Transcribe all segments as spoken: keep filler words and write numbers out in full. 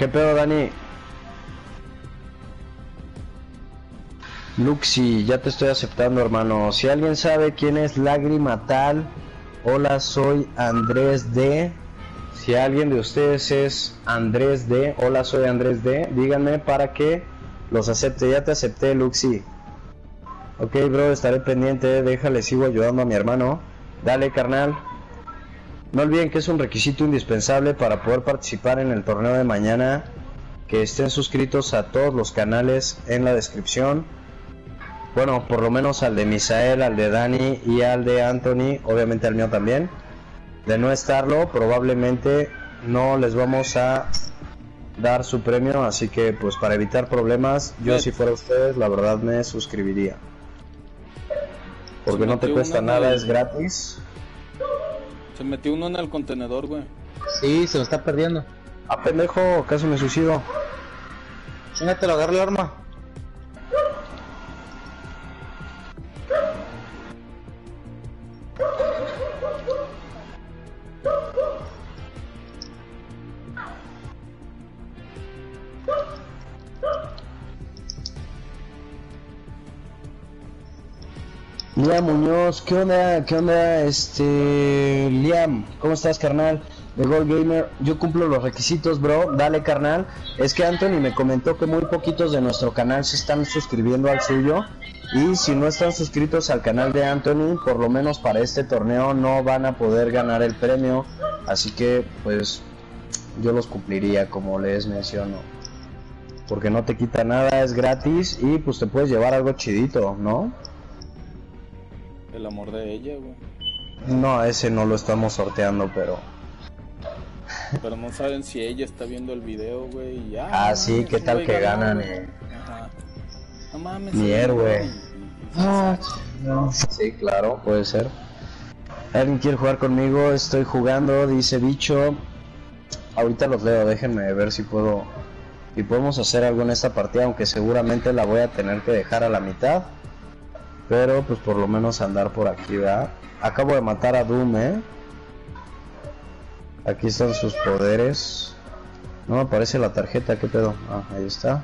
¿Qué pedo, Dani? Luxi, ya te estoy aceptando, hermano. Si alguien sabe quién es Lágrima Tal, hola, soy Andrés D. Si alguien de ustedes es Andrés D, hola, soy Andrés D, díganme para que los acepte. Ya te acepté, Luxi. Ok, bro, estaré pendiente. Déjale, sigo ayudando a mi hermano. Dale, carnal. No olviden que es un requisito indispensable para poder participar en el torneo de mañana, que estén suscritos a todos los canales en la descripción. Bueno, por lo menos al de Misael, al de Dani y al de Anthony, obviamente al mío también. De no estarlo, probablemente no les vamos a dar su premio, así que pues para evitar problemas, yo si fuera ustedes, la verdad me suscribiría. Porque no te cuesta nada, es gratis. Se metió uno en el contenedor, güey. Sí, se lo está perdiendo. Ah, pendejo, casi me suicido. Chingatelo, agarra el arma. Liam Muñoz, ¿qué onda? ¿Qué onda? Este... Liam, ¿cómo estás, carnal? The Gold Gamer, yo cumplo los requisitos, bro. Dale, carnal. Es que Anthony me comentó que muy poquitos de nuestro canal se están suscribiendo al suyo. Y si no están suscritos al canal de Anthony, por lo menos para este torneo no van a poder ganar el premio. Así que, pues, yo los cumpliría, como les menciono. Porque no te quita nada, es gratis y pues te puedes llevar algo chidito, ¿no? El amor de ella, güey. No, ese no lo estamos sorteando, pero... Pero no saben si ella está viendo el video, güey. Ah, ah, sí, qué tal que ganan, güey. Eh. Ajá. No mames. Mier, güey. Ah, no. Sí, claro, puede ser. ¿Alguien quiere jugar conmigo? Estoy jugando, dice Bicho. Ahorita los leo, déjenme ver si puedo... Si podemos hacer algo en esta partida, aunque seguramente la voy a tener que dejar a la mitad. Pero pues por lo menos andar por aquí, ¿verdad? Acabo de matar a Doom, ¿eh? Aquí están sus poderes. No me aparece la tarjeta, ¿qué pedo? Ah, ahí está.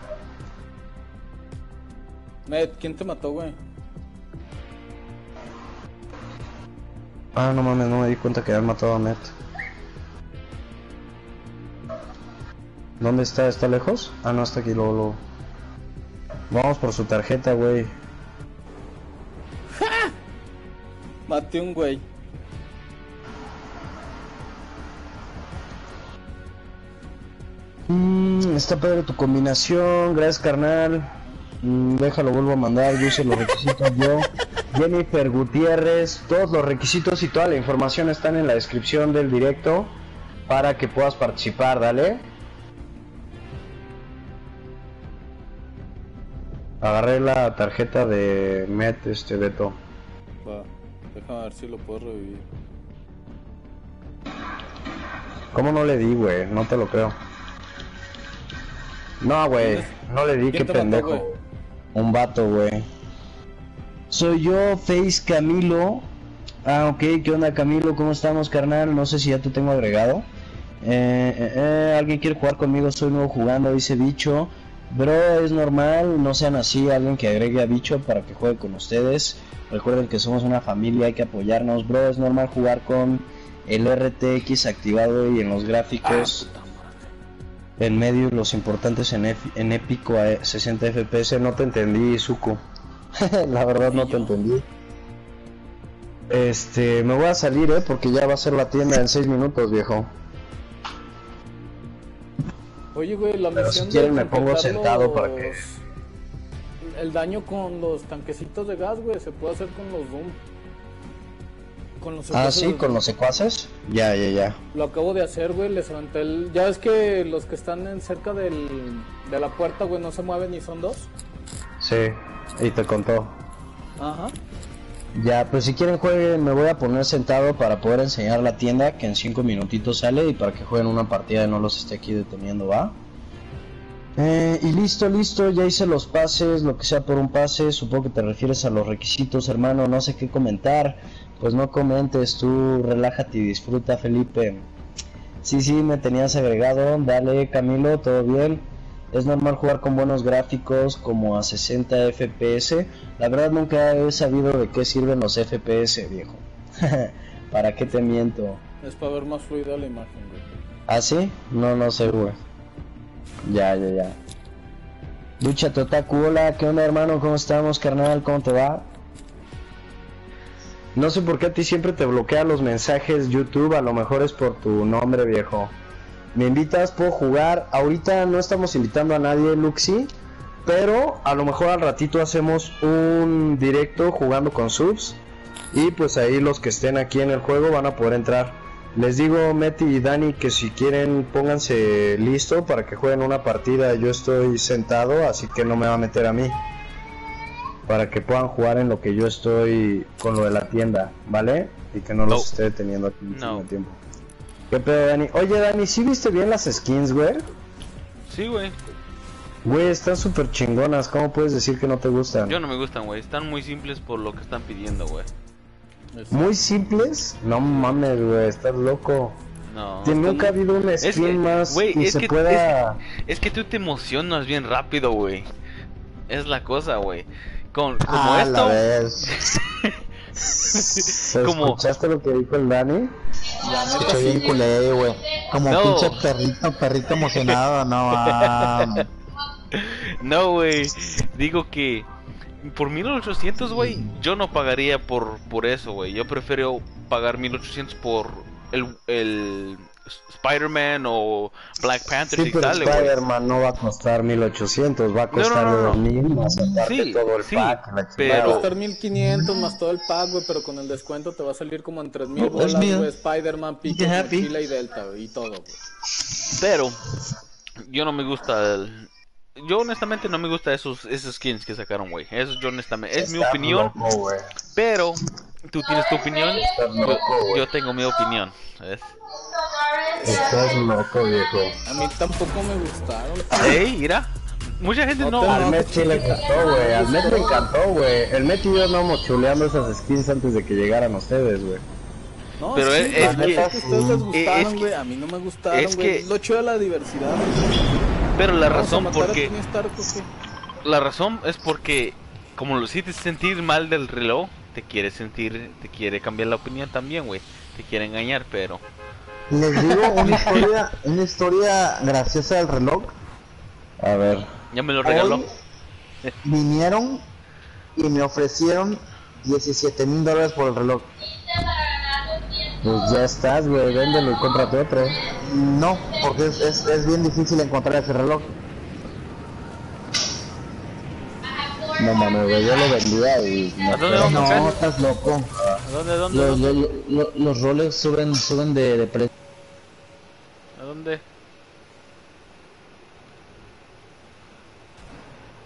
Matt, ¿quién te mató, güey? Ah, no mames, no me di cuenta que habían matado a Matt. ¿Dónde está? ¿Está lejos? Ah, no, está aquí, luego, luego. Vamos por su tarjeta, güey. Maté un güey. Mm, está padre tu combinación. Gracias, carnal. Mm, déjalo, vuelvo a mandar. Yo hice los requisitos yo. Jennifer Gutiérrez. Todos los requisitos y toda la información están en la descripción del directo para que puedas participar, dale. Agarré la tarjeta de M E T, este Beto. Va, déjame ver si lo puedo revivir. ¿Cómo no le di, güey? No te lo creo. No, güey, no le di, qué pendejo. Mató, un vato, güey. Soy yo, Face Camilo. Ah, ok, ¿qué onda, Camilo? ¿Cómo estamos, carnal? No sé si ya te tengo agregado. Eh, eh, eh, ¿Alguien quiere jugar conmigo? Soy nuevo jugando, dice Bicho. Bro, es normal, no sean así, alguien que agregue a Bicho para que juegue con ustedes. Recuerden que somos una familia, hay que apoyarnos. Bro, es normal jugar con el R T X activado y en los gráficos en medio los importantes en, en épico a sesenta F P S. No te entendí, Suco. La verdad no te entendí. Este, me voy a salir, eh, porque ya va a ser la tienda en seis minutos, viejo. Oye, güey, la misión. Pero si quieren, de me pongo sentado los... para que. El daño con los tanquecitos de gas, güey, se puede hacer con los Doom. Con los ah, sí, de... con los secuaces. Ya, ya, ya. Lo acabo de hacer, güey, les levanté el. Ya ves que los que están en cerca del... de la puerta, güey, no se mueven y son dos. Sí, y te contó. Ajá. Ya, pues si quieren jueguen, me voy a poner sentado para poder enseñar la tienda que en cinco minutitos sale y para que jueguen una partida y no los esté aquí deteniendo, ¿va? Eh, y listo, listo, ya hice los pases, lo que sea por un pase, supongo que te refieres a los requisitos, hermano, no sé qué comentar. Pues no comentes, tú relájate y disfruta, Felipe. Sí, sí, me tenías agregado. Dale, Camilo, todo bien. Es normal jugar con buenos gráficos como a sesenta F P S. La verdad nunca he sabido de qué sirven los F P S, viejo. ¿Para qué te miento? Es para ver más fluida la imagen, güey. ¿Ah, sí? No, no sé, güey. Ya, ya, ya. Ducha Totacula, ¿qué onda, hermano? ¿Cómo estamos, carnal? ¿Cómo te va? No sé por qué a ti siempre te bloquea los mensajes YouTube. A lo mejor es por tu nombre, viejo. ¿Me invitas? ¿Puedo jugar? Ahorita no estamos invitando a nadie, Luxi, pero a lo mejor al ratito hacemos un directo jugando con subs. Y pues ahí los que estén aquí en el juego van a poder entrar. Les digo, Meti y Dani, que si quieren pónganse listo para que jueguen una partida. Yo estoy sentado, así que no me va a meter a mí, para que puedan jugar en lo que yo estoy con lo de la tienda, ¿vale? Y que no, no. los esté deteniendo aquí en no. tiempo. ¿Qué pedo, Dani? Oye, Dani, ¿sí viste bien las skins, güey? Sí, güey. Güey, están súper chingonas. ¿Cómo puedes decir que no te gustan? Yo no me gustan, güey. Están muy simples por lo que están pidiendo, güey. ¿Muy simples? No mames, güey. Estás loco. No. Están... Nunca ha habido una skin es que, más güey, que se que, pueda... Es, es que tú te emocionas bien rápido, güey. Es la cosa, güey. Con, como ah, esto... ¿Se escuchaste lo que dijo el Dani? Ya me escuché bien culé, güey. Como no. pinche perrito, perrito emocionado, no ah. No, güey. Digo que por mil ochocientos, güey, yo no pagaría por, por eso, güey. Yo prefiero pagar mil ochocientos por el, el Spider-Man o Black Panther. Sí, y pero Spider-Man no va a costar mil ochocientos, va a costar dos mil más aparte sí, todo el sí, pack. Va pero... a costar mil quinientos más todo el pack, güey, pero con el descuento te va a salir como en tres mil bolas, güey. Spider-Man, Pico, Chile y Delta, wey, y todo, güey. Pero yo no me gusta el... Yo honestamente no me gusta esos, esos skins que sacaron, güey. Eso yo honestamente... Es Está mi opinión, loco, pero tú tienes tu opinión, yo, yo tengo mi opinión, ¿sabes? Estás loco, viejo. A mí tampoco me gustaron. Ey, mira. Mucha gente no. Al Met sí le encantó, güey. Al Met le encantó, güey. El Met y yo estábamos chuleando esas skins antes de que llegaran ustedes, güey. No, pero sí, es, es, que, es que ustedes les gustaron, güey. A mí no me gustaron, güey. Es que... Lo chulo de la diversidad, wey. Pero la razón porque... La razón es porque... Como lo hiciste sentir mal del reloj, te quiere sentir... Te quiere cambiar la opinión también, güey. Te quiere engañar, pero... Les digo una historia, una historia graciosa del reloj. A ver. Ya me lo regaló. Hoy vinieron y me ofrecieron diecisiete mil dólares por el reloj. Pues ya estás, güey, véndelo y cómprate otro. No, porque es, es, es bien difícil encontrar ese reloj. No mames, güey, yo lo vendía y... ¿A dónde vamos, no, ¿eh? Estás loco. ¿A dónde, dónde, los, dónde? Los, los, los Rolex suben, suben de, de precio. ¿A dónde?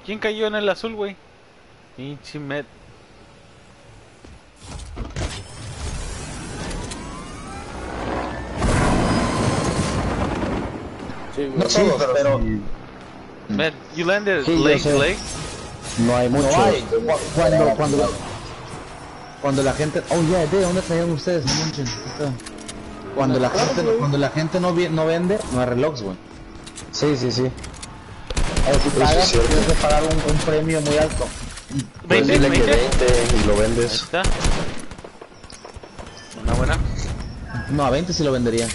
¿Quién cayó en el azul, güey? Pinche Met. Sí, no sí, todos, pero... Met, you landed sí, late, late. No hay mucho. No hay. Cuando, cuando, cuando la gente... Oh, yeah, ¿de dónde salieron ustedes? Cuando la gente, cuando la gente no, vi, no vende, no hay relojes, güey. Sí, sí, sí. A ver, si pagas, tienes que pagar un, un premio muy alto. veinte, pues veinte. Y lo vendes. Ahí está. Una buena. No, a veinte sí lo vendería.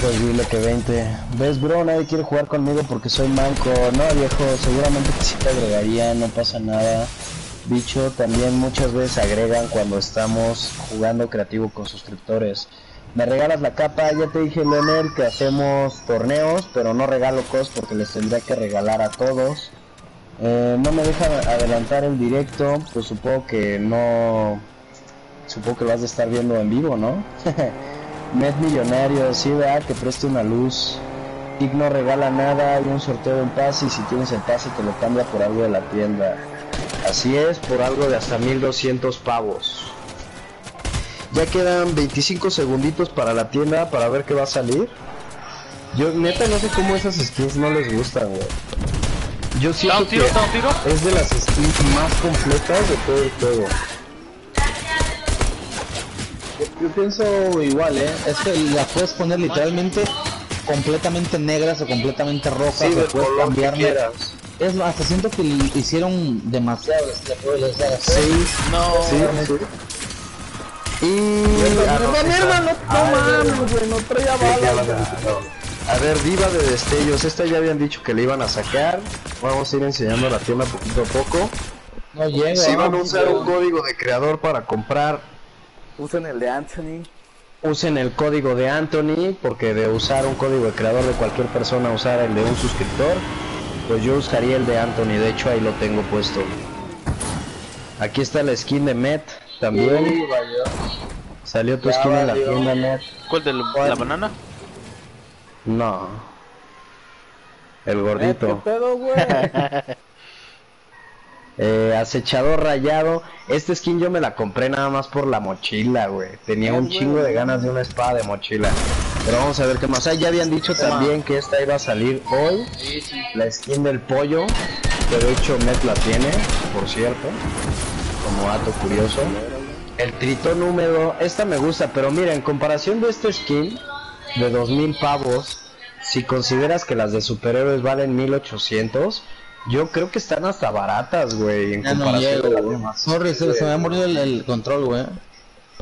Pues dile que veinte. ¿Ves, bro? Nadie quiere jugar conmigo porque soy manco. No, viejo, seguramente que sí te agregaría, no pasa nada. Bicho, también muchas veces agregan cuando estamos jugando creativo con suscriptores. Me regalas la capa, ya te dije, Leonel, que hacemos torneos, pero no regalo cos porque les tendría que regalar a todos. Eh, no me dejan adelantar el directo, pues supongo que no... Supongo que lo has de estar viendo en vivo, ¿no? Met millonario, sí, vea, que preste una luz. Kik no regala nada, hay un sorteo en pase y si tienes el pase te lo cambia por algo de la tienda. Así es, por algo de hasta mil doscientos pavos. Ya quedan veinticinco segunditos para la tienda para ver qué va a salir. Yo neta no sé cómo esas skins no les gustan, güey. Yo siento tiro, que es de las skins más completas de todo el juego. Yo pienso igual, eh. Es que la puedes poner literalmente completamente negras o completamente rojas, sí, o puedes cambiarle. Es más, hasta siento que hicieron demasiado este juego, sí, no, sí, sí. Y... hermano, no mames, no traía balas. A ver, Diva de Destellos, esta ya habían dicho que le iban a sacar. Vamos a ir enseñando la tienda poquito a poco. No llega. Si van a usar un código de creador para comprar, usen el de Anthony. Usen el código de Anthony, porque de usar un código de creador de cualquier persona, usar el de un suscriptor, pues yo usaría el de Anthony. De hecho, ahí lo tengo puesto. Aquí está la skin de Met también. Sí, salió tu ya skin en la tienda, Met. ¿Cuál de la banana? No, el gordito. ¿Qué pedo, güey? eh, Acechador Rayado. Este skin yo me la compré nada más por la mochila, güey. Tenía un chingo güey? de ganas de una espada de mochila. Pero vamos a ver qué más. Ah, ya habían dicho también que esta iba a salir hoy. Sí, sí. La skin del pollo. Que de hecho Met la tiene, por cierto. Como dato curioso. El tritón húmedo. Esta me gusta, pero mira, en comparación de este skin de dos mil pavos, si consideras que las de superhéroes valen mil ochocientos, yo creo que están hasta baratas, güey. En ya comparación no llego, de las Sorry, se, se me ha morido el, el control, güey.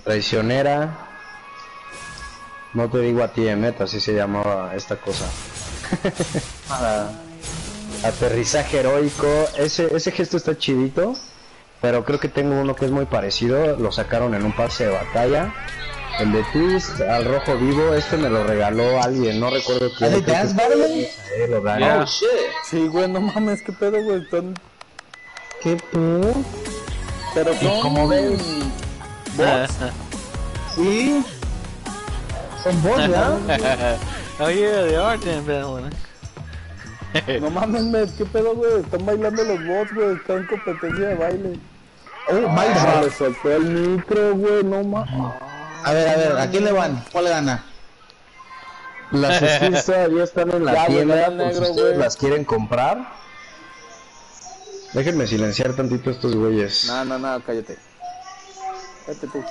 Traicionera. No te digo a ti, Met, así se llamaba esta cosa. Para... Aterrizaje heroico. Ese, ese gesto está chidito, pero creo que tengo uno que es muy parecido. Lo sacaron en un pase de batalla. El de Twist al rojo vivo, este me lo regaló alguien, no recuerdo quién. ¿El de Dance Battle? Oh shit. Sí, güey, no mames, qué pedo, güey. Tan... ¿Qué pedo? Pero son... ¿Cómo ven? ¿Bots? Sí. Son bots, ¿verdad? Oye, de orden, pero bueno. No mames, qué pedo, güey. Están bailando los bots, güey. Están en competencia de baile. Oh, baila. Le soltó el micro, güey, no mames. A ver, a ver, ¿a quién le van? ¿Cuál gana? Las skins ya están en la ya, tienda, güey, negro, pues güey. ¿Las quieren comprar? Déjenme silenciar tantito estos güeyes. No, no, no, cállate. Cállate tú.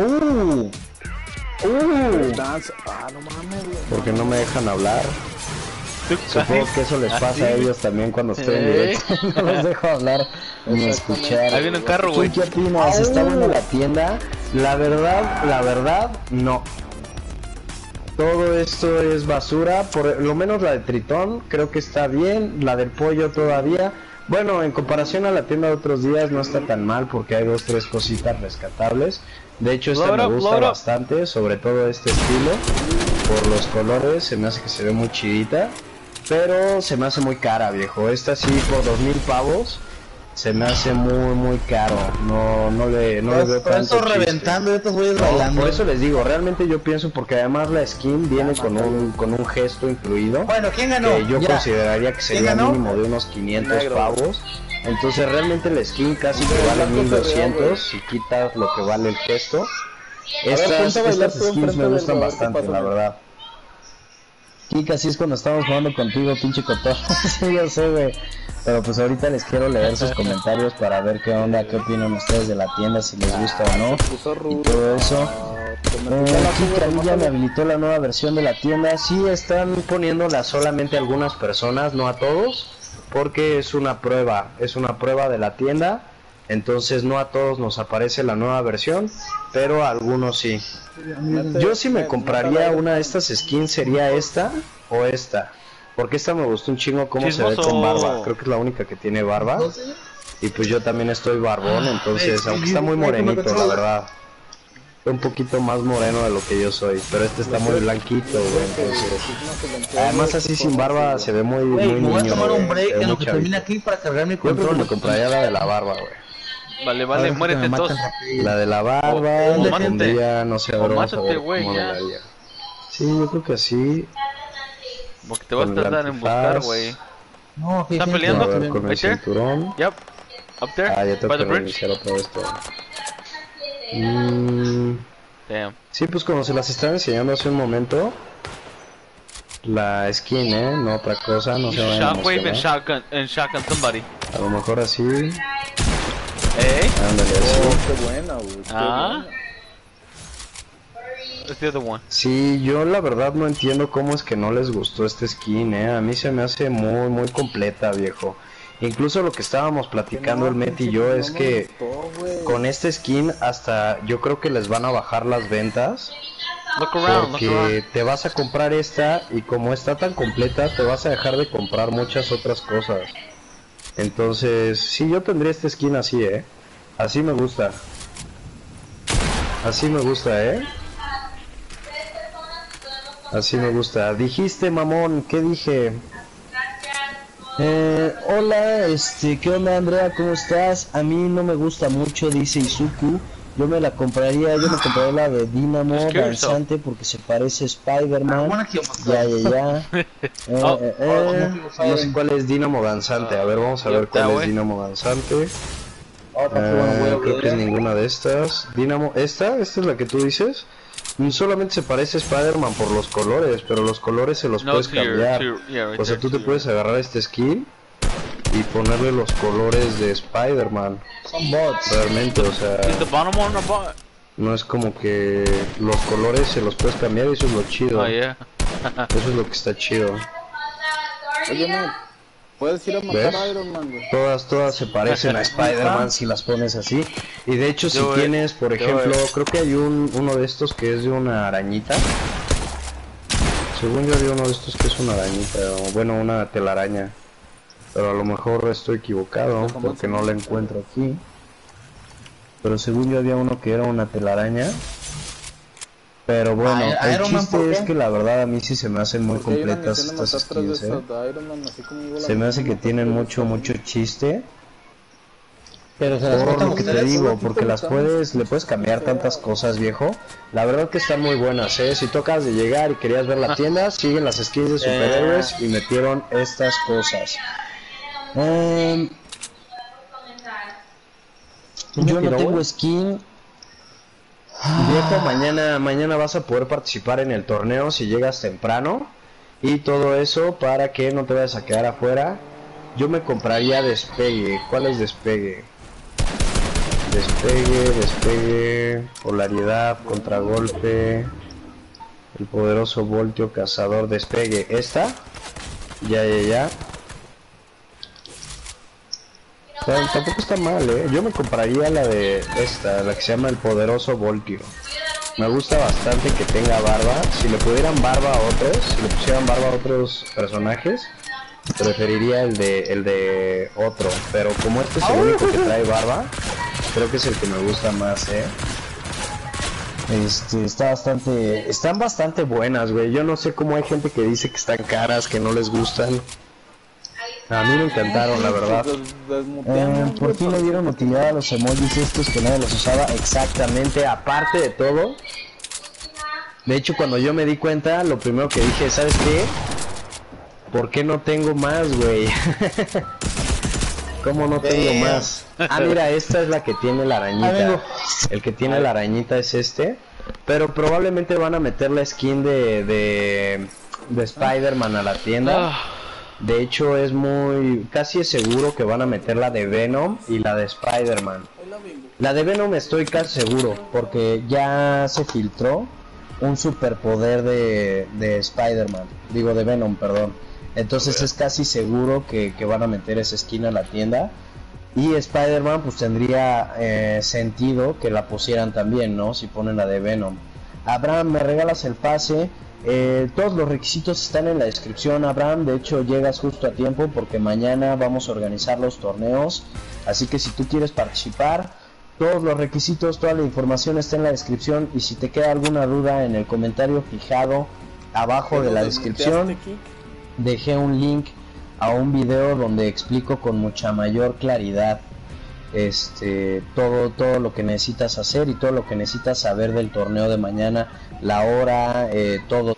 ¡Uh! ¡Uh! Danza. Ah, no mames, güey. Porque no me dejan hablar. Supongo que eso les pasa ¿Así? a ellos también cuando estoy en directo. No los dejo hablar ni escuchar. Ahí viene un carro, güey. ¿Qué opinas? ¿Está viendo la tienda? La verdad, la verdad, no. Todo esto es basura. Por lo menos la de Tritón creo que está bien. La del pollo todavía. Bueno, en comparación a la tienda de otros días no está tan mal, porque hay dos o tres cositas rescatables. De hecho, esta Laura, me gusta Laura. bastante, sobre todo este estilo. Por los colores, se me hace que se ve muy chidita. Pero se me hace muy cara, viejo. Esta sí, por dos mil pavos, se me hace muy, muy caro. No, no le, no pues, le veo por tanto eso reventando, estos güeyes bailando. Por eso les digo, realmente yo pienso, porque además la skin viene ah, con un, con un gesto incluido. Bueno, ¿quién ganó? Que yo ya. consideraría que sería mínimo de unos quinientos pavos. Entonces realmente la skin casi que vale mil doscientos si quitas lo que vale el gesto. Estas, ver, estas skins me gustan bastante, la verdad. Kik, así es cuando estamos jugando contigo, pinche cotorro. Sí, yo sé, güey. Pero pues ahorita les quiero leer sus comentarios para ver qué onda, qué opinan ustedes de la tienda, si les gusta o no. Y todo eso. Kik, ahí ya me habilitó la nueva versión de la tienda. Sí, están poniéndola solamente a algunas personas, no a todos. Porque es una prueba, es una prueba de la tienda. Entonces no a todos nos aparece la nueva versión, pero a algunos sí. Yo si me compraría una de estas skins sería esta o esta, porque esta me gustó un chingo cómo se ve con barba. Creo que es la única que tiene barba. Y pues yo también estoy barbón, entonces aunque está muy morenito, la verdad. Un poquito más moreno de lo que yo soy, pero este está muy blanquito, güey, entonces... Además así sin barba se ve muy, muy niño. Me voy a tomar un break en lo que termina aquí para cargar mi control. Me compraría la de la barba, güey. Vale, vale, muérete todos. La de la barba, o, o mátate, no sé, o mátate, güey, ya. Sí, yo creo que sí. Porque te vas a tardar en buscar, güey. No, aquí está peleando. Ver, con el cinturón. Yep. Up there. Ah, ya tengo que reiniciar otra vez todo. Mm. Damn. Sí, pues como se las estaba enseñando hace un momento. La skin, eh, no otra cosa, no se va a Shockwave and shotgun, and shotgun somebody. A lo mejor así. ¿Eh? Ándale, oh, qué buena, güey. Ah. Buena. It's the other one. Sí, yo la verdad no entiendo cómo es que no les gustó esta skin, eh. A mí se me hace muy, muy completa, viejo. Incluso lo que estábamos platicando no, el Met y yo es que gustó, con este skin hasta yo creo que les van a bajar las ventas. Look around, porque look around. Te vas a comprar esta y como está tan completa te vas a dejar de comprar muchas otras cosas. Entonces, sí, yo tendría esta skin así, eh. Así me gusta. Así me gusta, eh. Así me gusta. Dijiste, mamón, ¿qué dije? Eh, hola, este, ¿qué onda, Andrea? ¿Cómo estás? A mí no me gusta mucho, dice Izuku. Yo me la compraría, yo me compraría la de Dinamo Danzante porque se parece a Spider-Man. Ya, ya, ya. Eh, eh, eh. No sé cuál es Dinamo Danzante. A ver, vamos a ver cuál es Dinamo Danzante. Eh, creo que es ninguna de estas. Dinamo, ¿esta? ¿Esta es la que tú dices? Solamente se parece a Spider-Man por los colores, pero los colores se los no, puedes cambiar. Your, your, yeah, right o sea, there, tú te your. puedes agarrar este skin y ponerle los colores de Spider-Man. Son bots. Realmente, o sea... No es como que los colores se los puedes cambiar y eso es lo chido. Oh, yeah. Eso es lo que está chido. Oye, Matt, puedes ir a matar a Iron Man, güey. Todas, todas se parecen a Spider-Man si las pones así. Y de hecho, si yo tienes, por ejemplo, yo creo que hay un, uno de estos que es de una arañita. Según yo había uno de estos que es una arañita, o bueno, una telaraña. Pero a lo mejor estoy equivocado porque no la encuentro aquí. Pero según yo había uno que era una telaraña. Pero bueno, Ay, el chiste es que la verdad a mí sí se me hacen muy completas estas skins, ¿eh? Se me hace que tienen mucho, mucho chiste. Pero se las por lo que te digo, porque las puedes, le puedes cambiar tantas cosas, viejo. La verdad que están muy buenas, eh. Si tocas de llegar y querías ver la tienda, siguen las skins de superhéroes y metieron estas cosas. Um, yo no tengo skin. Viejo, mañana, mañana vas a poder participar en el torneo si llegas temprano. Y todo eso para que no te vayas a quedar afuera. Yo me compraría despegue. ¿Cuál es despegue? Despegue, despegue, polaridad, contragolpe, el poderoso voltio cazador, despegue. ¿Esta? Ya, ya, ya. Tampoco está mal, eh. Yo me compraría la de esta, la que se llama el poderoso voltio. Me gusta bastante que tenga barba. Si le pudieran barba a otros, si le pusieran barba a otros personajes, preferiría el de el de otro. Pero como este es el único que trae barba, creo que es el que me gusta más, eh. Este, está bastante, están bastante buenas, güey. Yo no sé cómo hay gente que dice que están caras, que no les gustan. A mí me encantaron, la verdad. Eh, ¿Por qué le dieron utilidad a los emojis estos que nadie los usaba? Exactamente, aparte de todo. De hecho, cuando yo me di cuenta, lo primero que dije, ¿sabes qué? ¿Por qué no tengo más, güey? ¿Cómo no tengo más? Ah, mira, esta es la que tiene la arañita. El que tiene la arañita es este. Pero probablemente van a meter la skin de, de, de Spider-Man a la tienda. De hecho es muy... casi es seguro que van a meter la de Venom y la de Spider-Man. La de Venom estoy casi seguro, porque ya se filtró un superpoder de, de Spider-Man. Digo, de Venom, perdón. Entonces es casi seguro que, que van a meter esa skin a la tienda. Y Spider-Man pues tendría eh, sentido que la pusieran también, ¿no? Si ponen la de Venom. Abraham, ¿me regalas el pase? Eh, todos los requisitos están en la descripción, Abraham. De hecho llegas justo a tiempo porque mañana vamos a organizar los torneos. Así que si tú quieres participar, todos los requisitos, toda la información está en la descripción. Y si te queda alguna duda, en el comentario fijado abajo de la descripción dejé un link a un video donde explico con mucha mayor claridad Este, todo, todo lo que necesitas hacer y todo lo que necesitas saber del torneo de mañana, la hora, eh, todo.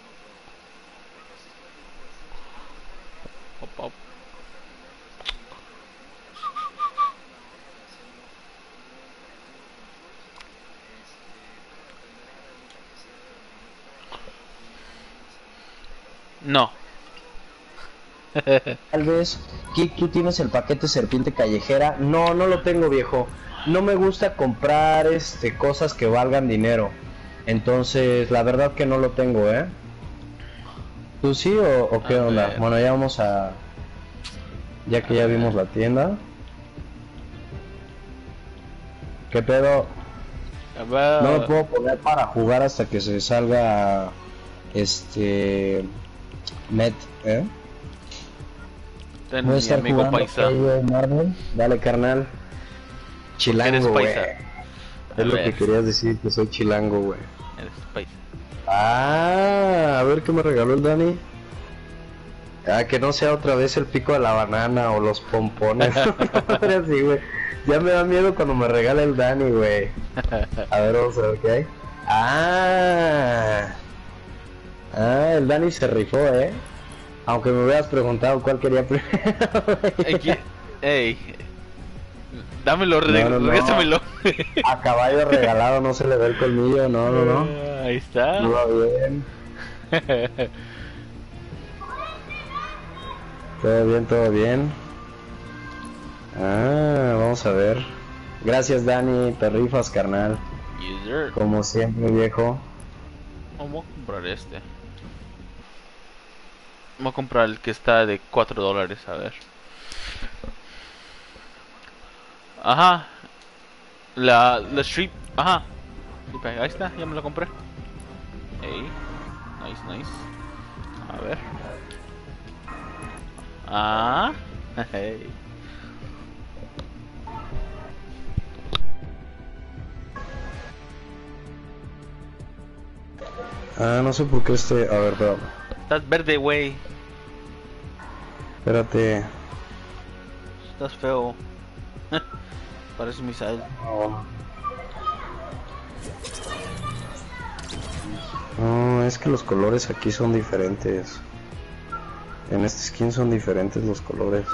No. Tal vez, Kik, ¿tú tienes el paquete serpiente callejera? No, no lo tengo, viejo. No me gusta comprar este, cosas que valgan dinero. Entonces, la verdad que no lo tengo, ¿eh? ¿Tú sí o, o qué a onda? Ver. Bueno, ya vamos a... Ya que a ya ver. vimos la tienda. ¿Qué pedo? About... No me puedo poner para jugar hasta que se salga este M E T, ¿eh? Ten voy a estar amigo jugando paisa. Marvel. Dale, carnal. Chilango, güey. Es lo que querías decir, que soy chilango, güey. Eres paisa. Ah, a ver qué me regaló el Dani. Ah, que no sea otra vez el pico de la banana o los pompones. Así, güey. Ya me da miedo cuando me regala el Dani, güey. A ver, vamos a ver qué hay. Ah, ah, el Dani se rifó, eh. Aunque me hubieras preguntado cuál quería primero. Ey, dámelo, no, no, regásamelo. No. A caballo regalado no se le ve el colmillo, no, no, no. Uh, ahí está. No va bien. Todo bien, todo bien. Ah, vamos a ver. Gracias, Dani, te rifas, carnal. User. Como siempre, viejo. Vamos a comprar este. Vamos a comprar el que está de cuatro dólares, a ver. Ajá. La, la strip, ajá. Ahí está, ya me lo compré. Ey. Nice, nice. A ver. Ah. Hey. Ah, no sé por qué estoy... A ver, pero... Estás verde, güey. Espérate. Estás feo. Parece Misael. No. No, es que los colores aquí son diferentes. En este skin son diferentes los colores.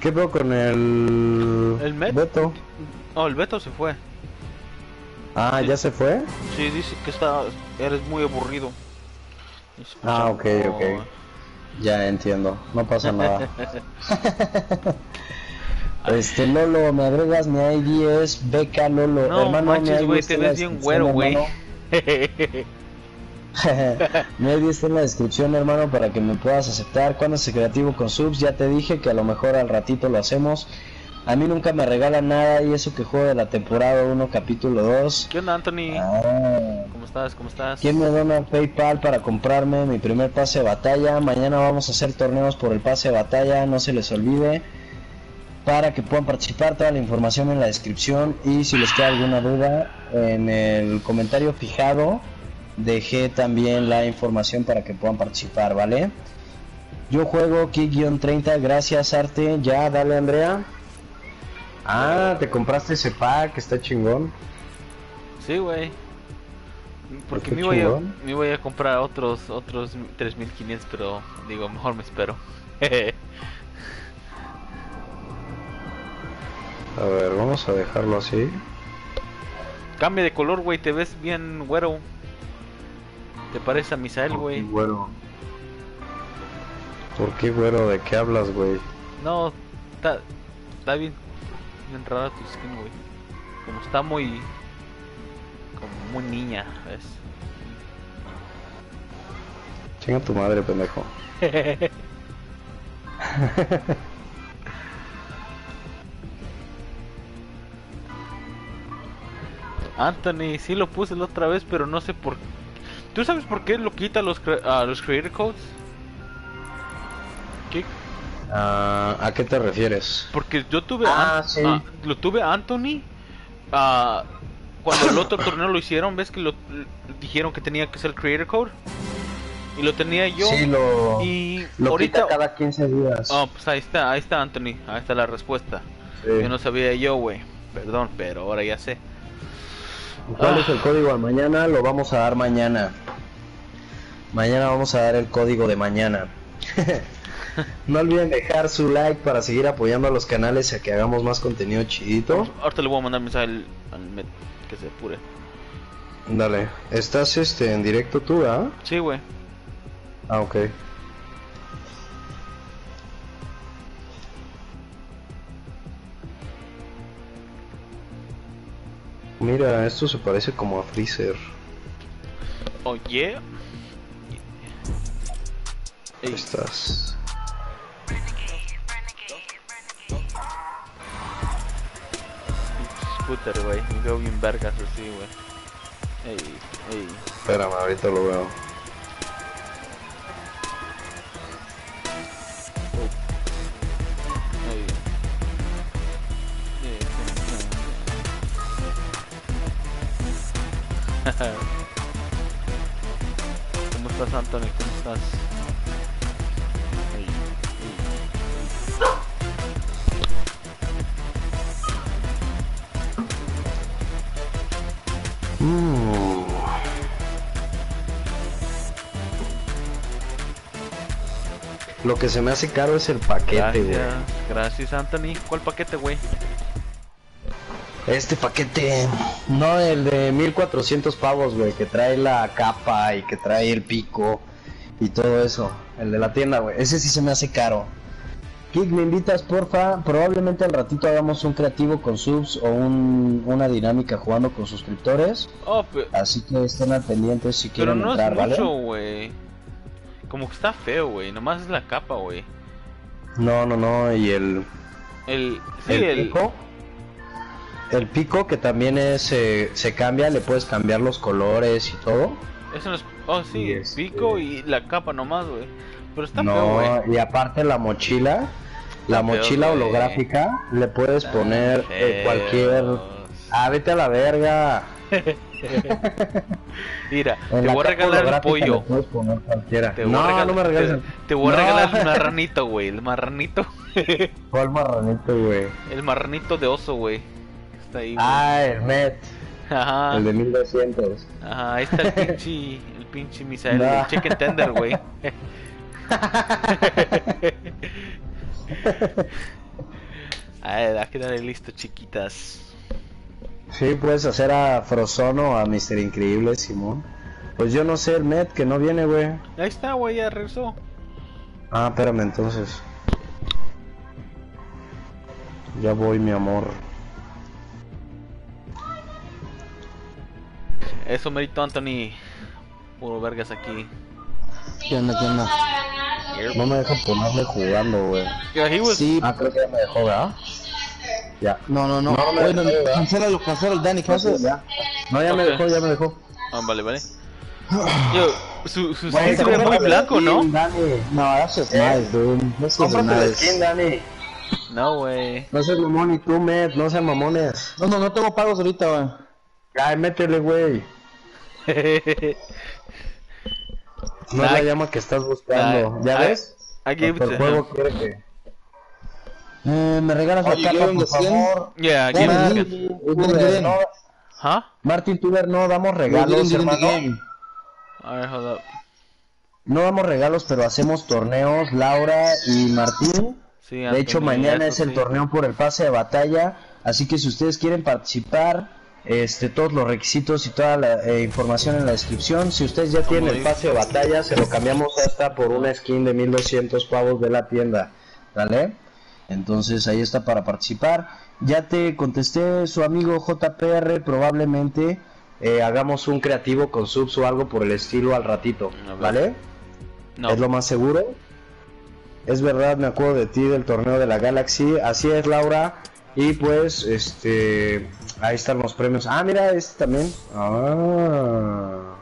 ¿Qué veo con el... el Met? Beto? No, el Beto se fue. Ah, ¿ya se fue? Sí, dice que está... eres muy aburrido. Escucha, ah, ok, como... ok. Ya entiendo, no pasa nada. Este, Lolo, me agregas mi I D, es beca Lolo. No, hermano, manches, güey, te ves bien güero, güey. Me diste en la descripción, hermano, para que me puedas aceptar. Cuando es creativo con subs, ya te dije que a lo mejor al ratito lo hacemos. A mí nunca me regalan nada y eso que juego de la temporada uno, capítulo dos. ¿Qué onda, Anthony? Ah. ¿Cómo estás? ¿Cómo estás? ¿Quién me dona PayPal para comprarme mi primer pase de batalla? Mañana vamos a hacer torneos por el pase de batalla, no se les olvide. Para que puedan participar, toda la información en la descripción. Y si les queda alguna duda, en el comentario fijado dejé también la información para que puedan participar, ¿vale? Yo juego Kik treinta, gracias Arte, ya, dale Andrea. Ah, te compraste ese pack, está chingón. Sí, güey. Porque me voy, a, me voy a comprar otros otros tres mil quinientos, pero digo, mejor me espero. A ver, vamos a dejarlo así. Cambia de color, güey, te ves bien güero. ¿Te parece a Misael, güey? Bueno. ¿Por qué, güero? ¿De qué hablas, güey? No, está, está bien, bien rara tu skin, güey. Como está muy... como muy niña, ¿ves? Chinga tu madre, pendejo. Anthony, sí lo puse la otra vez, pero no sé por qué. ¿Tú sabes por qué lo quita los, cre uh, los creator codes? ¿Qué? Uh, ¿A qué te refieres? Porque yo tuve ah, sí. uh, lo tuve a Anthony uh, cuando el otro torneo lo hicieron, ves que lo dijeron que tenía que ser creator code y lo tenía yo. Sí, lo, y lo ahorita quita cada quince días. Oh, pues ahí está, ahí está Anthony, ahí está la respuesta. Sí. Yo no sabía yo, güey. Perdón, pero ahora ya sé. ¿Cuál ah. es el código de mañana? Lo vamos a dar mañana. Mañana vamos a dar el código de mañana. No olviden dejar su like para seguir apoyando a los canales a que hagamos más contenido chidito. Ahorita le voy a mandar mensaje al, al Met, que se apure. Dale. ¿Estás este en directo tú, ah? Sí, güey. Ah, ok. Mira, esto se parece como a Freezer. Oye, oh, yeah. Ahí estás. Scooter, wey. Me veo bien vergas así, wey. Ey, ey. Espérame, ahorita lo veo. ¿Cómo estás, Anthony? ¿Cómo estás? Mm. Lo que se me hace caro es el paquete, güey. Gracias, gracias, Anthony. ¿Cuál paquete, güey? Este paquete, no, el de mil cuatrocientos pavos, güey, que trae la capa y que trae el pico y todo eso. El de la tienda, güey, ese sí se me hace caro. Kik, me invitas, porfa. Probablemente al ratito hagamos un creativo con subs o un, una dinámica jugando con suscriptores. Oh, pero... Así que estén al pendiente si pero quieren no entrar, ¿vale? Pero no es mucho, güey. Como que está feo, güey, nomás es la capa, güey. No, no, no, y el... El... Sí, el... el... pico. El pico que también es, eh, se cambia, le puedes cambiar los colores y todo. Eso no es... Oh, sí, el pico y la capa nomás, güey. Pero está no, feo, güey. Y aparte la mochila, la está mochila feo, holográfica, wey. Le puedes está poner eh, cualquier... Ah, vete a la verga. Mira, te voy a regalar el pollo. Te voy no, a regalar, no me regales. Te, te voy no. a regalar un marranito, güey. El marranito. ¿Cuál marranito, güey? El marranito de oso, güey. Ahí, ah, el M E T. Ajá. El de mil doscientos. Ajá, ahí está el pinche, el pinche Misael, no. El chicken tender, güey. A ver, hay que darle listo, chiquitas. Sí, puedes hacer a Frozono o a Mister Increíble, Simón. Pues yo no sé, el M E T que no viene, güey. Ahí está, güey, ya regresó. Ah, espérame entonces. Ya voy, mi amor. Eso merito, Anthony. Puro vergas aquí. ¿Qué onda, qué onda? No me dejan ponerle jugando, güey. Sí, ah, creo que ya me dejó, ¿verdad? Ya. No, no, no. no, no, no, no Cancélalo, cancélalo, Dani, ¿qué haces? No, no, ya okay. me dejó, ya me dejó. Ah, vale, vale. Yo, su su bueno, skin se ve muy blanco, ¿no? Dani. No, eso es eh. nice, dude. Eso es nice. Skin, Dani. No, güey. No seas mamón y tú, Met, no seas mamones. No, no, no tengo pagos ahorita, güey. Ay, métele, güey. No es la llama que estás buscando. ¿Ya ves? El juego quiere que... Eh, me regalas la capa, por favor. Yeah, no. ¿Huh? Martin Tuber, no damos regalos, hermano. A ver, hold up. No damos regalos, pero hacemos torneos, Laura y Martín. Sí, de hecho, mañana es el torneo por el pase de batalla. Así que si ustedes quieren participar... Este, todos los requisitos y toda la eh, información en la descripción. Si ustedes ya tienen el pase de batalla, se lo cambiamos hasta por una skin de mil doscientos pavos de la tienda, ¿vale? Entonces ahí está para participar. Ya te contesté, su amigo J P R. Probablemente eh, hagamos un creativo con subs o algo por el estilo al ratito, ¿vale? No. Es lo más seguro. Es verdad, me acuerdo de ti del torneo de la Galaxy. Así es, Laura. Y pues, este... ahí están los premios. Ah, mira, este también. Ah.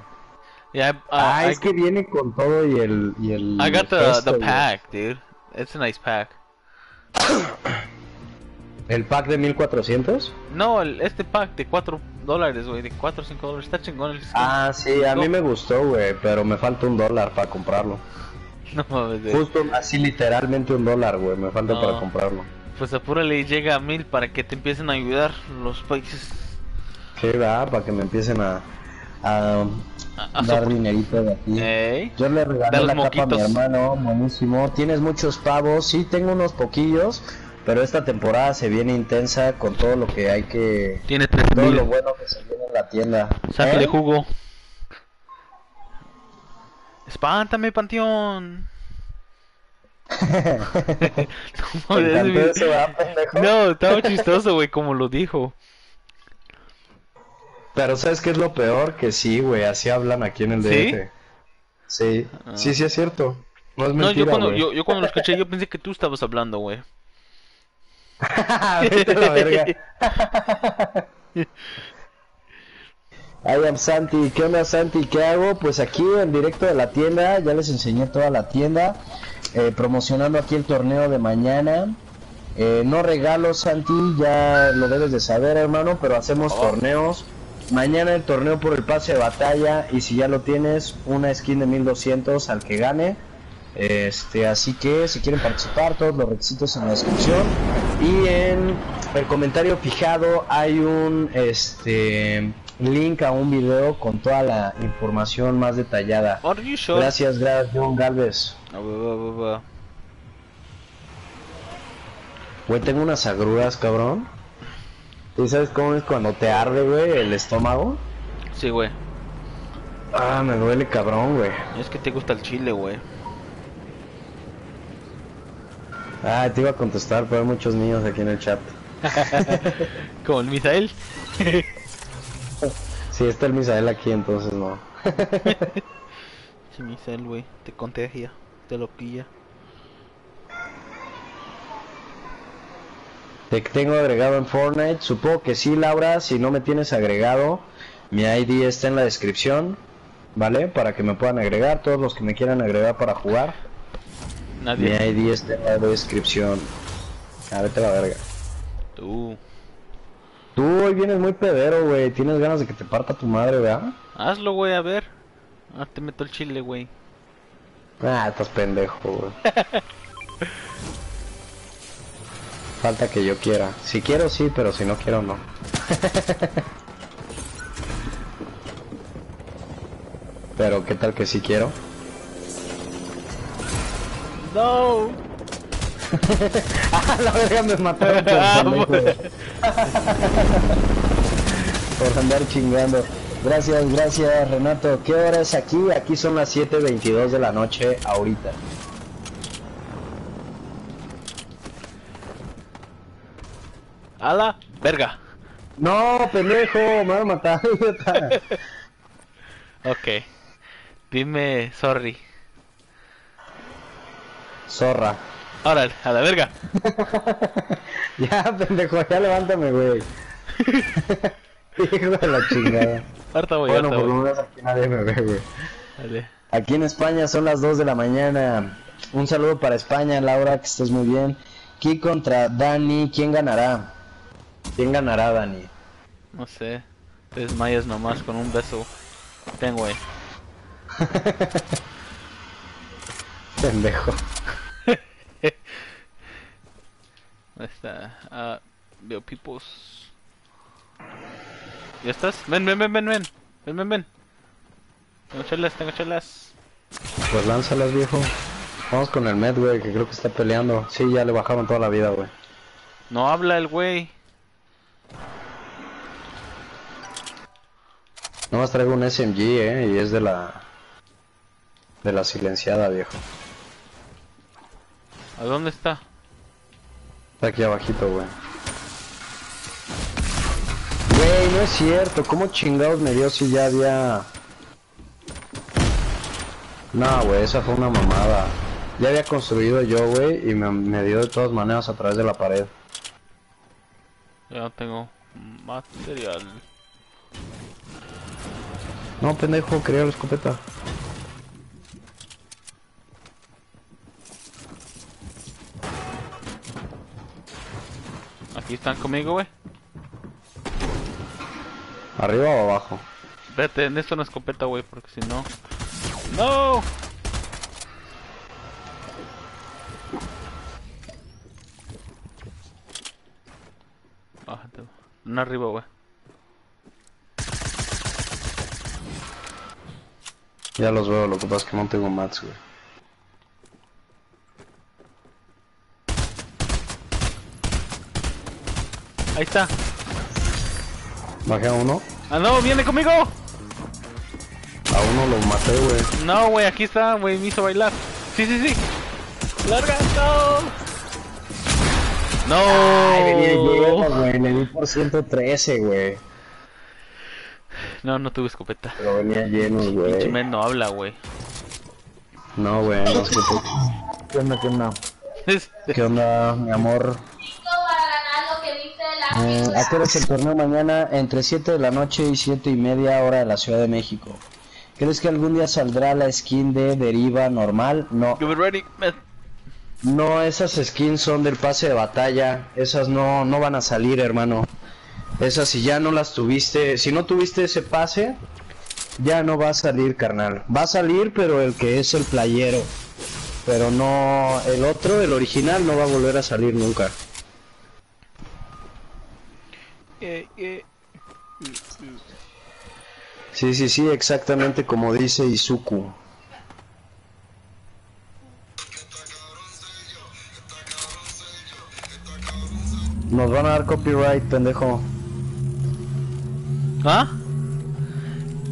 Yeah, I, uh, ah, I, es que viene con todo y el... Y el I got the, the pack, dude. It's a nice pack. ¿El pack de mil cuatrocientos? No, el, este pack de cuatro dólares, güey. De cuatro o cinco dólares. Está chingón el skin. Ah, sí, a mí me gustó, güey. Pero me falta un dólar para comprarlo. No mames, güey. Justo así, literalmente un dólar, güey. Me falta no. para comprarlo. Pues apúrale y llega a mil para que te empiecen a ayudar los países. Sí, va, para que me empiecen a, a, a, a dar dinerito de aquí. Ey, yo le regalé la moquitos. Capa a mi hermano, buenísimo. Tienes muchos pavos, sí, tengo unos poquillos, pero esta temporada se viene intensa con todo lo que hay que... Tiene tres mil. Todo lo bueno que se viene en la tienda. Sáquele ¿Eh? jugo. Espántame, Panteón. No, eso, no, estaba chistoso, güey, como lo dijo. Pero ¿sabes qué es lo peor? Que sí, güey, así hablan aquí en el D F. Sí, sí, ah. sí, sí es cierto. No es mentira, no, yo, cuando, yo, yo cuando los caché, yo pensé que tú estabas hablando, güey. Vete la verga. I am Santi, ¿qué onda Santi? ¿Qué hago? Pues aquí en directo de la tienda, ya les enseñé toda la tienda, eh, promocionando aquí el torneo de mañana. Eh, no regalos Santi, ya lo debes de saber hermano, pero hacemos oh. torneos. Mañana el torneo por el pase de batalla y si ya lo tienes, una skin de mil doscientos al que gane. Este, así que si quieren participar, todos los requisitos en la descripción y en el comentario fijado hay un este link a un video con toda la información más detallada. Sure? Gracias, gracias John Galvez. Güey, tengo unas agruras, cabrón. ¿Y sabes cómo es cuando te arde, güey, el estómago? Sí, güey. Ah, me duele, cabrón, güey. Es que te gusta el chile, güey. Ah, te iba a contestar, pero hay muchos niños aquí en el chat. ¿Como el Misael? Sí, está el Misael aquí, entonces no. Sí, Misael, güey, te contagia, te lo pilla. Te tengo agregado en Fortnite, supongo que sí, Laura, si no me tienes agregado, mi I D está en la descripción, ¿vale? Para que me puedan agregar, todos los que me quieran agregar para jugar. Nadie. Mi I D está en la descripción. A vete la verga. Tú. Tú hoy vienes muy pedero, güey. Tienes ganas de que te parta tu madre, ¿verdad? Hazlo, güey, a ver. Ah, te meto el chile, güey. Ah, estás pendejo, güey. Falta que yo quiera. Si quiero, sí, pero si no quiero, no. Pero, ¿qué tal que sí quiero? No. Ah, la verga, me mataron por, ah, por andar chingando. Gracias, gracias Renato. ¿Qué hora es aquí? Aquí son las siete veintidós de la noche ahorita. A la verga. No, pendejo, me van a matar. Ok. Dime sorry. Zorra. Ahora, a la verga. Ya, pendejo, ya levántame, güey. Hijo de la chingada. Harta, voy, bueno, harta, por lo menos aquí nadie me ve, güey. Dale. Aquí en España son las dos de la mañana. Un saludo para España, Laura, que estés muy bien. Kik contra Dani, ¿quién ganará? ¿Quién ganará, Dani? No sé. Te desmayas nomás con un beso. Ten, güey. Pendejo. ¿Dónde está? Ah, veo pipos. ¿Ya estás? Ven, ven, ven, ven, ven. Ven, ven, ven. Tengo chelas, tengo chelas. Pues lánzalas, viejo. Vamos con el Met, güey, que creo que está peleando. Sí, ya le bajaron toda la vida, güey. No habla el güey. Nomás traigo un S M G, eh, y es de la... de la silenciada, viejo. ¿A dónde está? Está aquí abajito, güey. Güey, no es cierto. ¿Cómo chingados me dio si ya había...? No, güey, esa fue una mamada. Ya había construido yo, güey, y me, me dio de todas maneras a través de la pared. Ya no tengo material. No, pendejo, quería la escopeta. Aquí están conmigo, güey. ¿Arriba o abajo? Vete, en esto una escopeta, güey, porque si no... ¡No! Bájate. Una arriba, güey. Ya los veo, lo que pasa es que no tengo mats, güey. Ahí está. Bajé a uno. Ah, no, viene conmigo. A uno lo maté, güey. No, güey, aquí está, güey, me hizo bailar. Sí, sí, sí. Larga, no. No. Ay, venía yo, güey, le di por ciento trece, güey. No, no tuve escopeta. Pero venía lleno, güey. Pinche men no habla, güey. No, güey, no escopeta. ¿Qué onda, qué onda? ¿Qué onda, mi amor? Eh, ¿A qué hora es el torneo mañana? Entre siete de la noche y siete y media hora de la Ciudad de México. ¿Crees que algún día saldrá la skin de Deriva normal? No. No, esas skins son del pase de batalla. Esas no, no van a salir, hermano. Esas, si ya no las tuviste, si no tuviste ese pase, ya no va a salir, carnal. Va a salir, pero el que es el playero. Pero no, el otro, el original, no va a volver a salir nunca. Eh, eh. Sí, sí, sí, exactamente como dice Izuku. Nos van a dar copyright, pendejo. ¿Ah?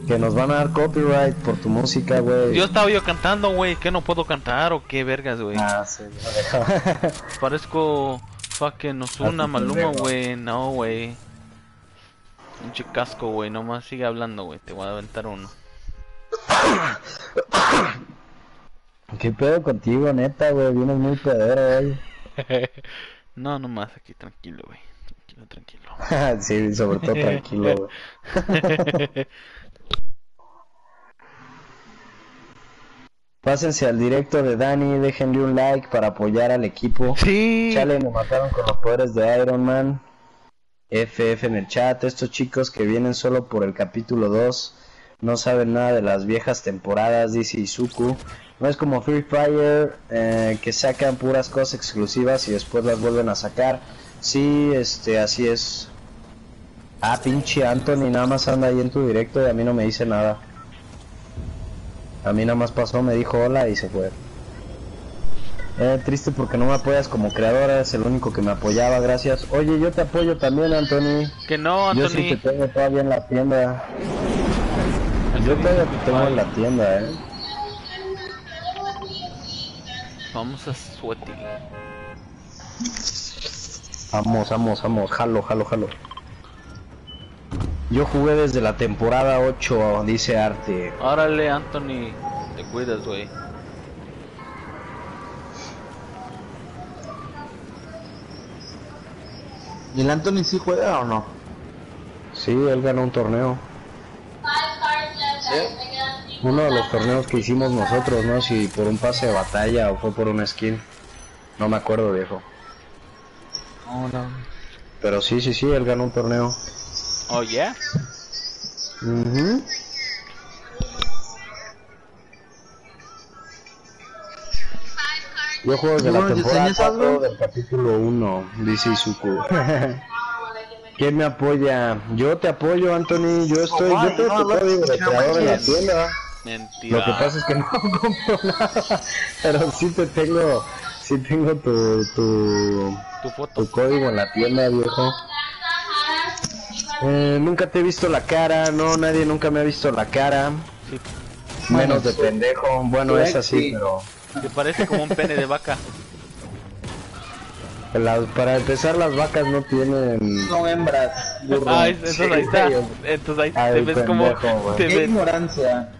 Que nos van a dar copyright por tu música, güey. Yo estaba yo cantando, güey, que no puedo cantar o qué vergas, güey. Ah, sí, no. Parezco fucking Ozuna, Maluma, güey, no, güey. Un chicasco, güey, nomás sigue hablando, güey, te voy a aventar uno. ¿Qué pedo contigo, neta, güey? Vienes muy pedero, güey. No, nomás aquí tranquilo, güey. Tranquilo, tranquilo. Sí, sobre todo tranquilo, güey. Pásense al directo de Dani, déjenle un like para apoyar al equipo. Sí. Chale, me mataron con los poderes de Iron Man. F F en el chat, estos chicos que vienen solo por el capítulo dos no saben nada de las viejas temporadas, dice Izuku. No es como Free Fire, eh, que sacan puras cosas exclusivas y después las vuelven a sacar. Sí, este, así es. Ah, pinche Anthony, nada más anda ahí en tu directo y a mí no me dice nada. A mí nada más pasó, me dijo hola y se fue. Eh, triste porque no me apoyas como creadora, es el único que me apoyaba, gracias. Oye, yo te apoyo también, Anthony. Que no, Anthony. Yo sí te tengo todavía en la tienda. Anthony, yo todavía te tengo en la tienda, eh. Vamos a suerte. Vamos, vamos, vamos, jalo, jalo, jalo. Yo jugué desde la temporada ocho, dice Arte. Órale, Anthony, te cuidas, güey. ¿Y el Anthony sí juega o no? Sí, él ganó un torneo. ¿Sí? Uno de los torneos que hicimos nosotros, ¿no? Si por un pase de batalla o fue por una skin. No me acuerdo, viejo. Oh, no. Pero sí, sí, sí, él ganó un torneo. Oh, yeah. Uh-huh. Yo juego desde la temporada cuatro del capítulo uno, dice Izuku. ¿Quién me apoya? Yo te apoyo, Anthony. Yo estoy. Oh, yo tengo tu código de creador en la tienda. Mentira. Lo que pasa es que no compro nada. Pero sí te tengo. Sí tengo tu. Tu, ¿Tu, foto? Tu código en la tienda, viejo. Eh, nunca te he visto la cara. No, nadie nunca me ha visto la cara. Sí. Menos bueno, de sí. pendejo. Bueno, es así, pero. Que parece como un pene de vaca. La, para empezar, las vacas no tienen... Son hembras. Burro. Ah, es, eso sí, ahí está. Entonces ahí Ay, te ves pendejo, como... Te ves... ignorancia.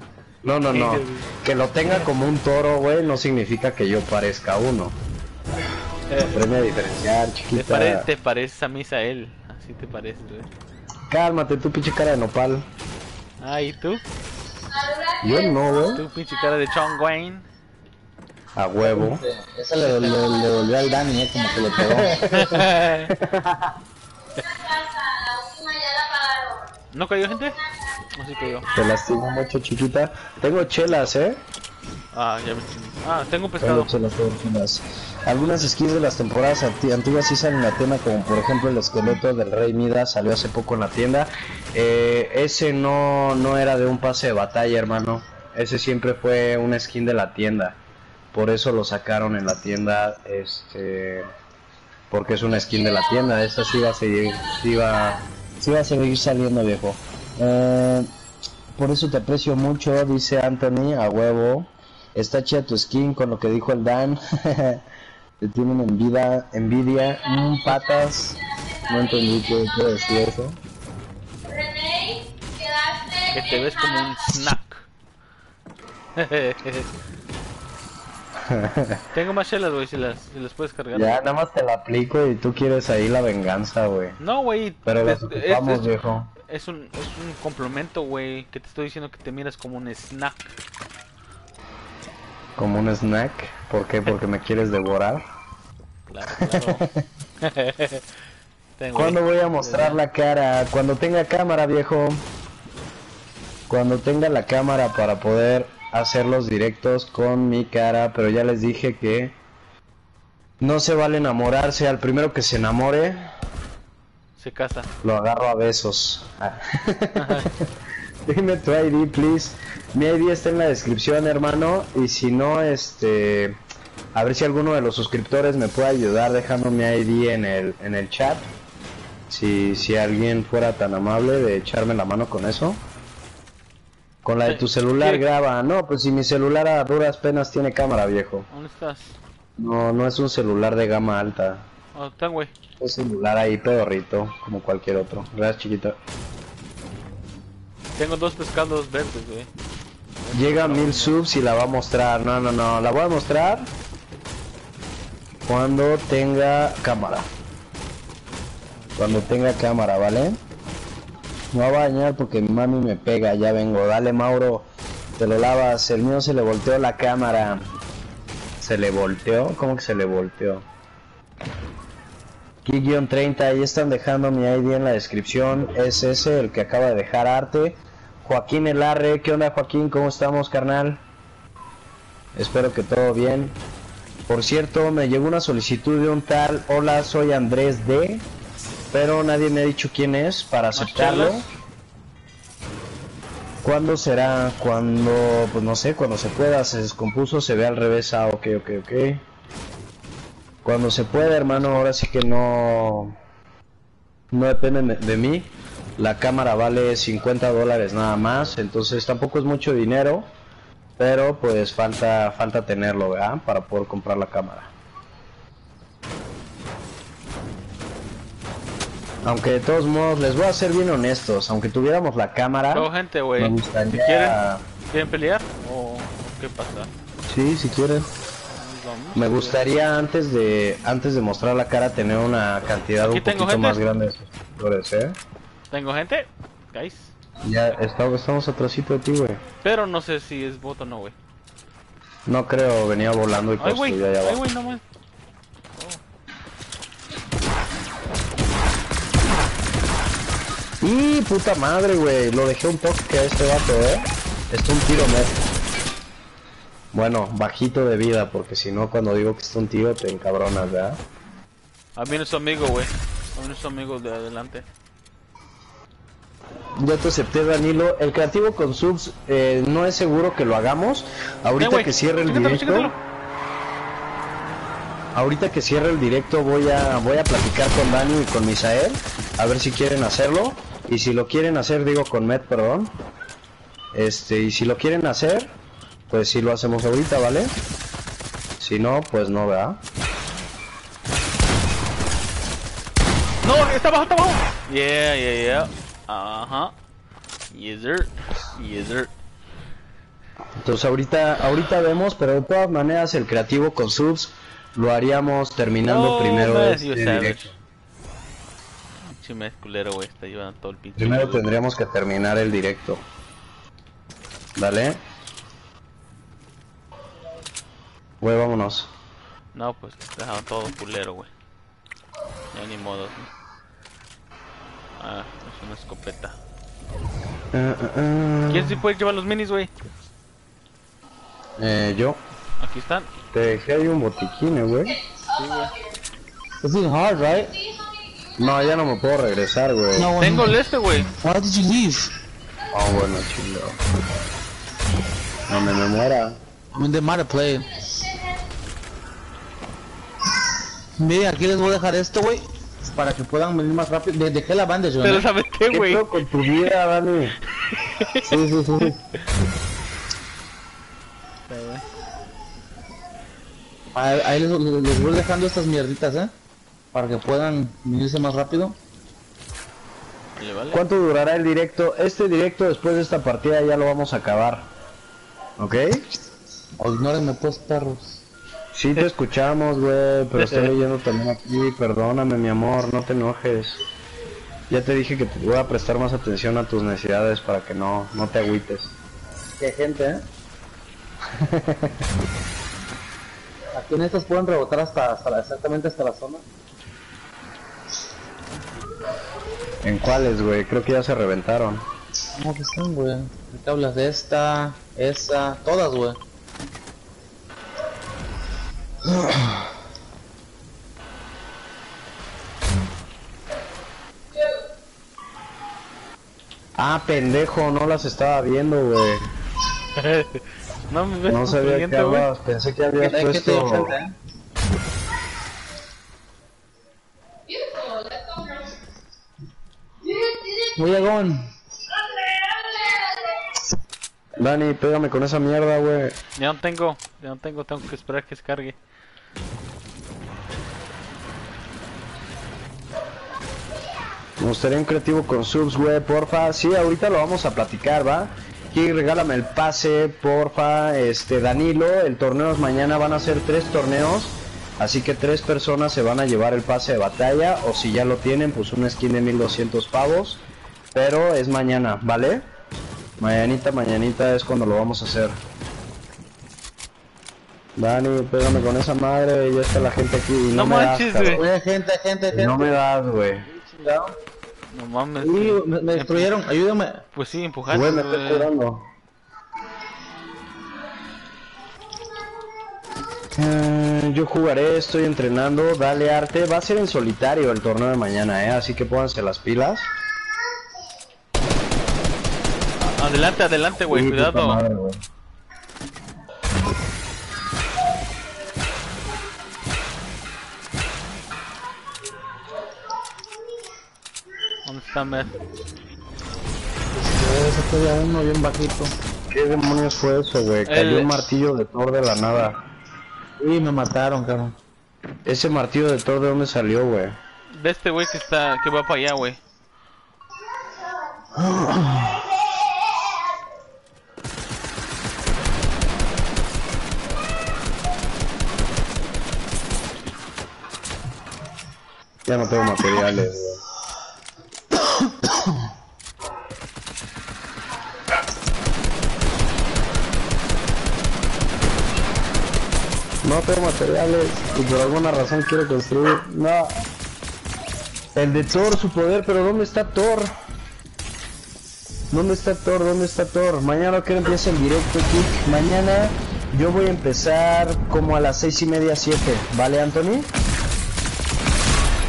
No, no, no. Que lo tenga como un toro, güey, no significa que yo parezca uno. Eh, Aprende a diferenciar, chiquita. Te, pare, te pareces a Misael. Así te pareces, güey. Cálmate, tú pinche cara de nopal. Ah, ¿y tú? Yo no, güey. Tú pinche cara de John Wayne. A huevo. Esa le, le, le volvió al Dani, ¿eh? Como que le pegó. ¿No cayó gente? No, sí cayó. Te lastimo mucho, chiquita. Tengo chelas, ¿eh? Ah, ya me... Ah, tengo pescado. Tengo chelas, tengo chelas. Algunas skins de las temporadas antiguas sí salen en la tienda, como por ejemplo el esqueleto del Rey Midas salió hace poco en la tienda. Eh, ese no, no era de un pase de batalla, hermano. Ese siempre fue una skin de la tienda. Por eso lo sacaron en la tienda, este, porque es una skin de la tienda. Esta sí va a seguir, sí va, sí va a seguir saliendo, viejo. Eh, por eso te aprecio mucho, dice Anthony, a huevo. Está chida tu skin con lo que dijo el Dan. Te tienen envidia, envidia, mm, patas. No entendí qué quiere decir eso. René, quedaste. que te ves como un snack. Tengo más chelas, güey, si las, si las puedes cargar. Ya, nada más te la aplico y tú quieres ahí la venganza, güey. No, güey. Pero las ocupamos, es, viejo. Es un, es un complemento, güey, que te estoy diciendo que te miras como un snack. ¿Como un snack? ¿Por qué? ¿Porque me quieres devorar? Claro, claro. ¿Cuándo voy a mostrar la cara? Cuando tenga cámara, viejo. Cuando tenga la cámara para poder hacer los directos con mi cara, pero ya les dije que no se vale enamorarse. Al primero que se enamore se casa. Lo agarro a besos. Ah. Dime tu I D, please. Mi I D está en la descripción, hermano. Y si no, este... a ver si alguno de los suscriptores me puede ayudar dejando mi I D en el, en el chat. Si, si alguien fuera tan amable de echarme la mano con eso. Con la de tu celular graba. No, pues si mi celular a duras penas tiene cámara, viejo. ¿Dónde estás? No, no es un celular de gama alta. Ah, está, güey. Un celular ahí pedorrito, como cualquier otro. Gracias, chiquita. Tengo dos pescados verdes, güey. Llega a mil subs y la va a mostrar. No, no, no. La voy a mostrar cuando tenga cámara. Cuando tenga cámara, ¿vale? Me va a bañar porque mi mami me pega. Ya vengo. Dale, Mauro. Te lo lavas. El mío se le volteó la cámara. ¿Se le volteó? ¿Cómo que se le volteó? Kik treinta. Ahí están dejando mi I D en la descripción. Es ese el que acaba de dejar arte. Joaquín Elarre, ¿qué onda, Joaquín? ¿Cómo estamos, carnal? Espero que todo bien. Por cierto, me llegó una solicitud de un tal, hola, soy Andrés D, pero nadie me ha dicho quién es para aceptarlo. ¿Cuándo será? Cuando, pues no sé, cuando se pueda, se descompuso, se ve al revés, ah, ok, ok, ok. Cuando se pueda, hermano, ahora sí que no, no depende de mí. La cámara vale cincuenta dólares nada más, entonces tampoco es mucho dinero, pero pues falta falta tenerlo, ¿verdad? Para poder comprar la cámara. Aunque de todos modos, les voy a ser bien honestos, aunque tuviéramos la cámara... No, gente, güey, gustaría... ¿Si quieren, quieren pelear o qué pasa? Sí, si quieren. Vamos, me gustaría antes de antes de mostrar la cara tener una cantidad un poquito gente. más grande de suscriptores, ¿eh? Tengo gente, guys. Ya estamos, estamos atrasito de ti, güey. Pero no sé si es bot o no, güey. No creo, venía volando y ay, güey, allá ay, güey, no más. Oh. Y puta madre, güey. Lo dejé un toque a este vato, eh. Está un tiro, net. Bueno, bajito de vida, porque si no, cuando digo que está un tiro, te encabronas, ¿verdad? A mí no es tu amigo, güey. A mí no es tu amigo de adelante. Ya te acepté, Danilo. El creativo con subs eh, no es seguro que lo hagamos. Ahorita eh, que cierre el chícatelo, directo chícatelo. Ahorita que cierre el directo voy a voy a platicar con Dani y con Misael, a ver si quieren hacerlo. Y si lo quieren hacer, digo con Met, perdón. Este, y si lo quieren hacer, pues si lo hacemos ahorita, ¿vale? Si no, pues no, ¿verdad? No, está abajo, está abajo. Yeah, yeah, yeah. Ajá. Yes, sir. Yes, sir. Entonces ahorita ahorita vemos, pero de todas maneras el creativo con subs lo haríamos terminando oh, primero este directo. Culero, wey, está llevando todo el pinche. Primero tendríamos que terminar el directo. Dale. Wey, vámonos. No, pues dejaron todo culero, wey. Ya ni modo. ¿Sí? Ah, es una escopeta. Uh, uh, uh. ¿Quién sí puede llevar los minis, güey? Eh, yo. Aquí están. Te dejé ahí un botiquín, güey. Sí, güey. This is hard, right? No, ya no me puedo regresar, güey. No, tengo el este, güey. Why did you leave? Oh, bueno, chido. No me me muera. I mean, they might have played. Mira, aquí les voy a dejar esto, güey. Para que puedan venir más rápido. De dejé la banda, yo. Pero sabes qué, güey. Con tu vida, Dani. Sí, sí, sí. Ahí, ahí les, les voy dejando estas mierditas, eh. Para que puedan venirse más rápido. ¿Le vale? ¿Cuánto durará el directo? Este directo después de esta partida ya lo vamos a acabar. ¿Ok? O ignórenme pues, perros. Sí te escuchamos, güey, pero estoy leyendo también aquí. Perdóname, mi amor, no te enojes. Ya te dije que te voy a prestar más atención a tus necesidades para que no, no te agüites. ¿Qué gente, eh? Aquí en estos pueden rebotar hasta, hasta exactamente hasta la zona. ¿En cuáles, güey? Creo que ya se reventaron. ¿Cómo que están, güey? ¿Qué hablas de esta, esa, todas, güey? Ah, pendejo, no las estaba viendo, güey. No me ves. No sabía que hablabas, pensé que habías puesto... Muy agón. Dani, pégame con esa mierda, güey. Ya no tengo, ya no tengo, tengo que esperar que descargue. Me gustaría un creativo con subs, güey, porfa. Sí, ahorita lo vamos a platicar, ¿va? Kik, regálame el pase, porfa. Este, Danilo, el torneo es mañana, van a ser tres torneos. Así que tres personas se van a llevar el pase de batalla. O si ya lo tienen, pues una skin de mil doscientos pavos. Pero es mañana, ¿vale? Mañanita, mañanita es cuando lo vamos a hacer. Dani, pégame con esa madre, ya está la gente aquí. No, no manches, güey. Oye, gente, gente, gente. No me das, güey. No mames. Uy, me, me destruyeron, ayúdame. Pues sí, empujando. Güey, me estoy curando. Eh, yo jugaré, estoy entrenando. Dale, arte. Va a ser en solitario el torneo de mañana, eh. Así que pónganse las pilas. Adelante, adelante, güey, cuidado. Madre, güey. ¿Dónde está Matt? Ese fue de uno bien bajito. ¿Qué demonios fue eso, güey? Cayó un martillo de Thor de la nada. Y me mataron, cabrón. Ese martillo de Thor, ¿de dónde salió, güey? De este güey que está, que va para allá, güey. Ya no tengo materiales, güey. No tengo materiales y por alguna razón quiero construir. No. El de Thor, su poder, pero ¿dónde está Thor? ¿Dónde está Thor? ¿Dónde está Thor? Mañana que empiece el directo, Kik. Mañana yo voy a empezar como a las seis y media, siete. ¿Vale, Anthony?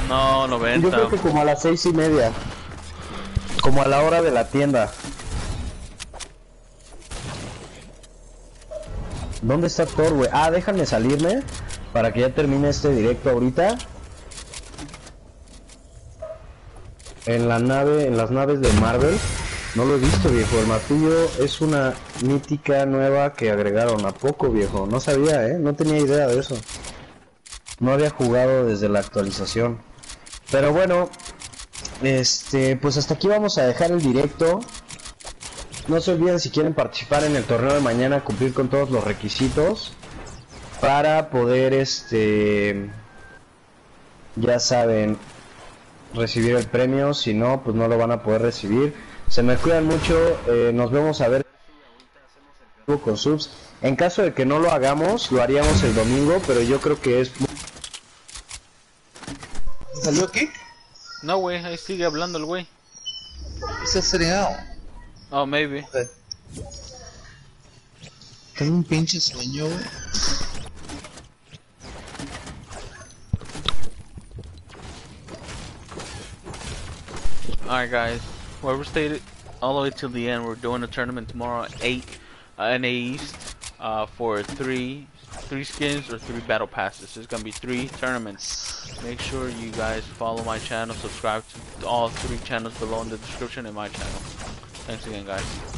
No, noventa. Yo creo que como a las seis y media. Como a la hora de la tienda. ¿Dónde está Thor, güey? Ah, déjame salirme para que ya termine este directo ahorita. En la nave, en las naves de Marvel. No lo he visto, viejo. El martillo es una mítica nueva que agregaron. ¿A poco, viejo? No sabía, ¿eh? No tenía idea de eso. No había jugado desde la actualización. Pero bueno, este, pues hasta aquí vamos a dejar el directo. No se olviden, si quieren participar en el torneo de mañana, cumplir con todos los requisitos para poder, este, ya saben, recibir el premio. Si no, pues no lo van a poder recibir. Se me cuidan mucho, eh, nos vemos a ver con subs. En caso de que no lo hagamos, lo haríamos el domingo, pero yo creo que es... ¿Salió Kik? No, güey, ahí sigue hablando el güey. ¿Es estrenado? Oh, maybe. Okay. Tengo un pinche sueño, güey. Alright, guys. Whoever stayed all the way till the end, we're doing a tournament tomorrow at eight N A East uh, for three, three skins or three battle passes. There's gonna be three tournaments. Make sure you guys follow my channel, subscribe to all three channels below in the description and my channel. Thanks again, guys.